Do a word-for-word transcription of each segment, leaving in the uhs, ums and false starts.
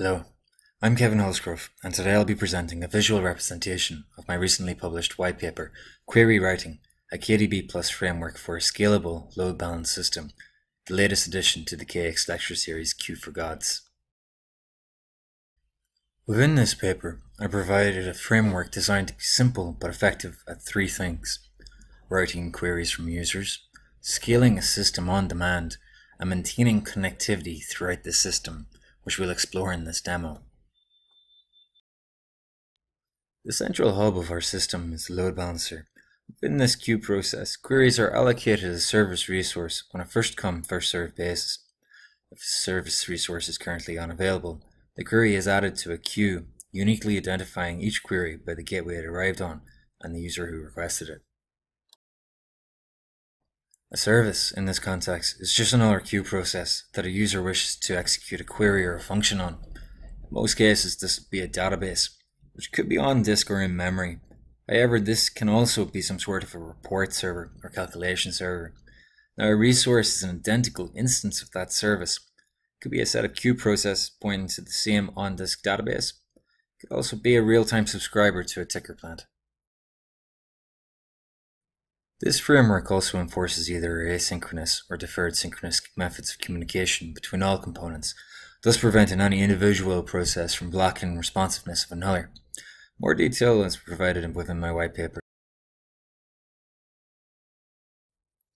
Hello, I'm Kevin Holsgrove, and today I'll be presenting a visual representation of my recently published white paper, Query Routing, a K D B plus framework for a scalable, load-balanced system, the latest addition to the K X lecture series Q for Gods. Within this paper, I provided a framework designed to be simple but effective at three things: routing queries from users, scaling a system on demand, and maintaining connectivity throughout the system, which we'll explore in this demo. The central hub of our system is the load balancer. Within this queue process, queries are allocated as a service resource on a first-come, first-served basis. If a service resource is currently unavailable, the query is added to a queue, uniquely identifying each query by the gateway it arrived on and the user who requested it. A service, in this context, is just another queue process that a user wishes to execute a query or a function on. In most cases, this would be a database, which could be on disk or in memory. However, this can also be some sort of a report server or calculation server. Now, a resource is an identical instance of that service. It could be a set of queue processes pointing to the same on-disk database. It could also be a real-time subscriber to a ticker plant. This framework also enforces either asynchronous or deferred synchronous methods of communication between all components, thus preventing any individual process from blocking responsiveness of another. More detail is provided within my white paper.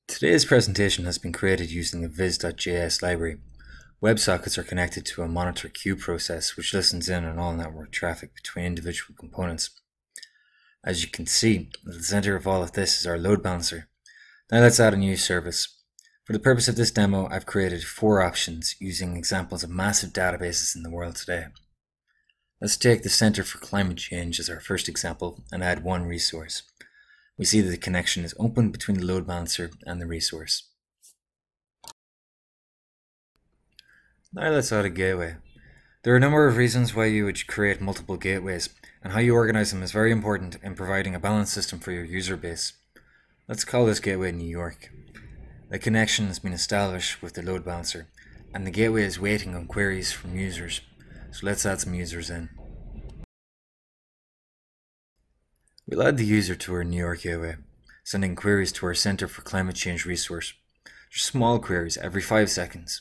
Today's presentation has been created using the vis dot J S library. WebSockets are connected to a monitor queue process which listens in on all network traffic between individual components. As you can see, at the center of all of this is our load balancer. Now let's add a new service. For the purpose of this demo, I've created four options using examples of massive databases in the world today. Let's take the Center for Climate Change as our first example and add one resource. We see that the connection is open between the load balancer and the resource. Now let's add a gateway. There are a number of reasons why you would create multiple gateways, and how you organize them is very important in providing a balanced system for your user base. Let's call this gateway New York. The connection has been established with the load balancer, and the gateway is waiting on queries from users. So let's add some users in. We'll add the user to our New York gateway, sending queries to our Center for Climate Change resource. Just small queries every five seconds.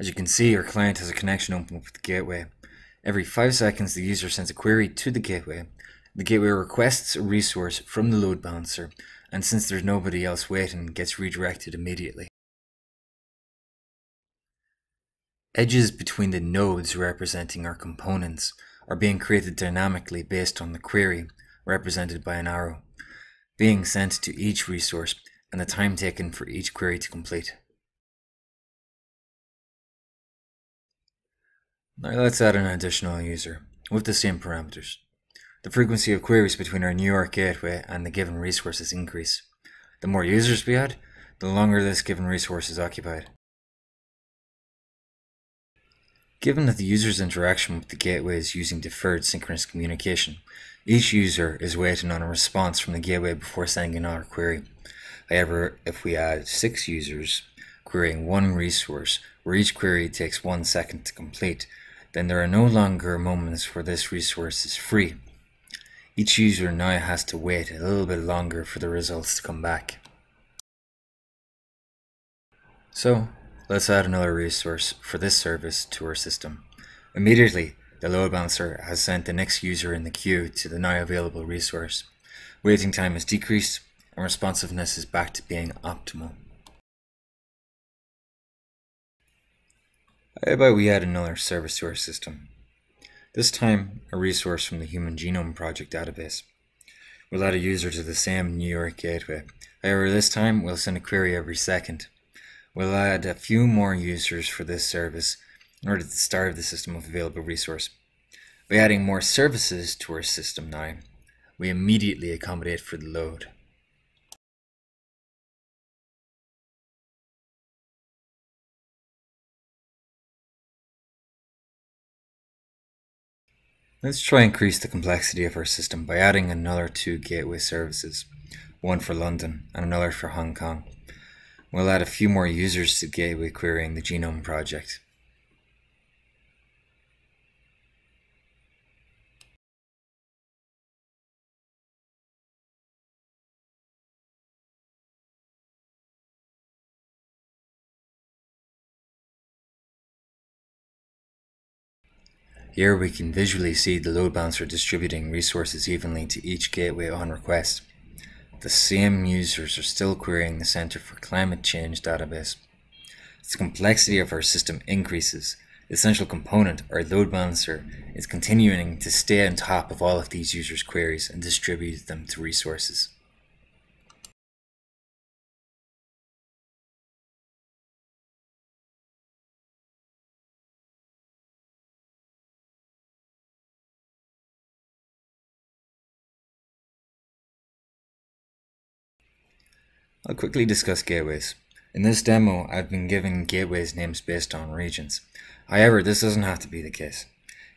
As you can see, our client has a connection open with the gateway. Every five seconds, the user sends a query to the gateway. The gateway requests a resource from the load balancer, and since there's nobody else waiting, it gets redirected immediately. Edges between the nodes representing our components are being created dynamically based on the query, represented by an arrow, being sent to each resource and the time taken for each query to complete. Now let's add an additional user with the same parameters. The frequency of queries between our New York gateway and the given resources increase. The more users we add, the longer this given resource is occupied. Given that the user's interaction with the gateway is using deferred synchronous communication, each user is waiting on a response from the gateway before sending another query. However, if we add six users querying one resource, where each query takes one second to complete, then there are no longer moments where this resource is free. Each user now has to wait a little bit longer for the results to come back. So, let's add another resource for this service to our system. Immediately, the load balancer has sent the next user in the queue to the now available resource. Waiting time is decreased, and responsiveness is back to being optimal. How about we add another service to our system? This time, a resource from the Human Genome Project database. We'll add a user to the same New York gateway. However, this time, we'll send a query every second. We'll add a few more users for this service in order to starve the system of available resource. By adding more services to our system now, we immediately accommodate for the load. Let's try and increase the complexity of our system by adding another two gateway services, one for London and another for Hong Kong. We'll add a few more users to gateway querying the Genome Project. Here we can visually see the load balancer distributing resources evenly to each gateway on request. The same users are still querying the Center for Climate Change database. As the complexity of our system increases, the essential component, our load balancer, is continuing to stay on top of all of these users' queries and distribute them to resources. I'll quickly discuss gateways. In this demo, I've been giving gateways names based on regions. However, this doesn't have to be the case.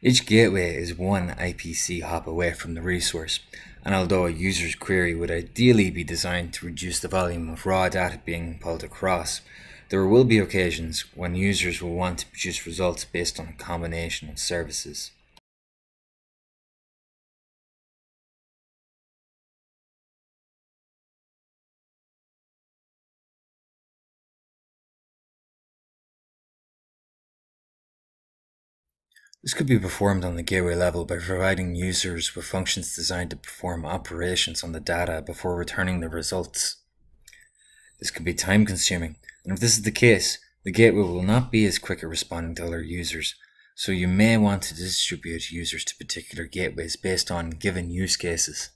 Each gateway is one I P C hop away from the resource, and although a user's query would ideally be designed to reduce the volume of raw data being pulled across, there will be occasions when users will want to produce results based on a combination of services. This could be performed on the gateway level by providing users with functions designed to perform operations on the data before returning the results. This could be time consuming, and if this is the case, the gateway will not be as quick at responding to other users, so you may want to distribute users to particular gateways based on given use cases.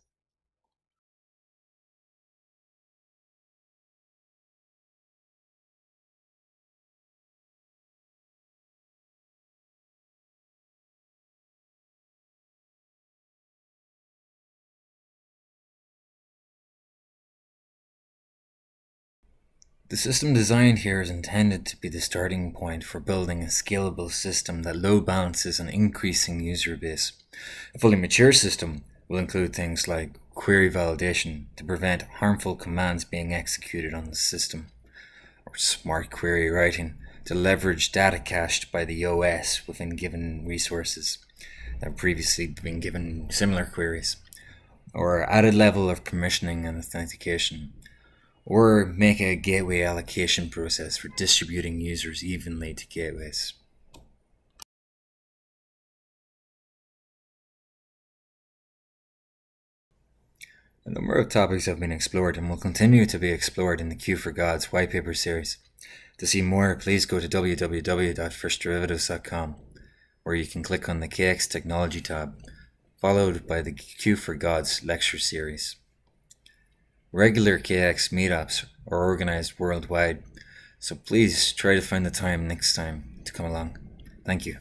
The system designed here is intended to be the starting point for building a scalable system that load balances an increasing user base. A fully mature system will include things like query validation to prevent harmful commands being executed on the system, or smart query routing to leverage data cached by the O S within given resources that have previously been given similar queries, or added level of permissioning and authentication, or make a gateway allocation process for distributing users evenly to gateways. A number of topics have been explored and will continue to be explored in the Q for Gods white paper series. To see more, please go to w w w dot first derivatives dot com, where you can click on the K X technology tab, followed by the Q for Gods lecture series. Regular K X meetups are organized worldwide, so please try to find the time next time to come along. Thank you.